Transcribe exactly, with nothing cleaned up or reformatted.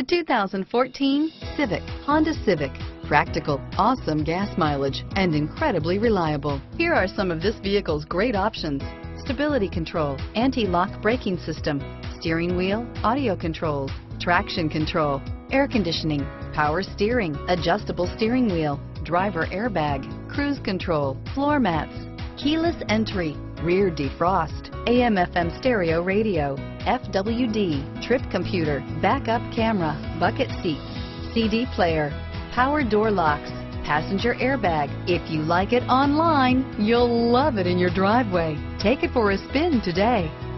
The two thousand fourteen Civic, Honda Civic. Practical, awesome gas mileage, and incredibly reliable. Here are some of this vehicle's great options: stability control, anti-lock braking system, steering wheel audio controls, traction control, air conditioning, power steering, adjustable steering wheel, driver airbag, cruise control, floor mats, keyless entry, rear defrost, A M F M stereo radio, F W D, trip computer, backup camera, bucket seats, C D player, power door locks, passenger airbag. If you like it online, you'll love it in your driveway. Take it for a spin today.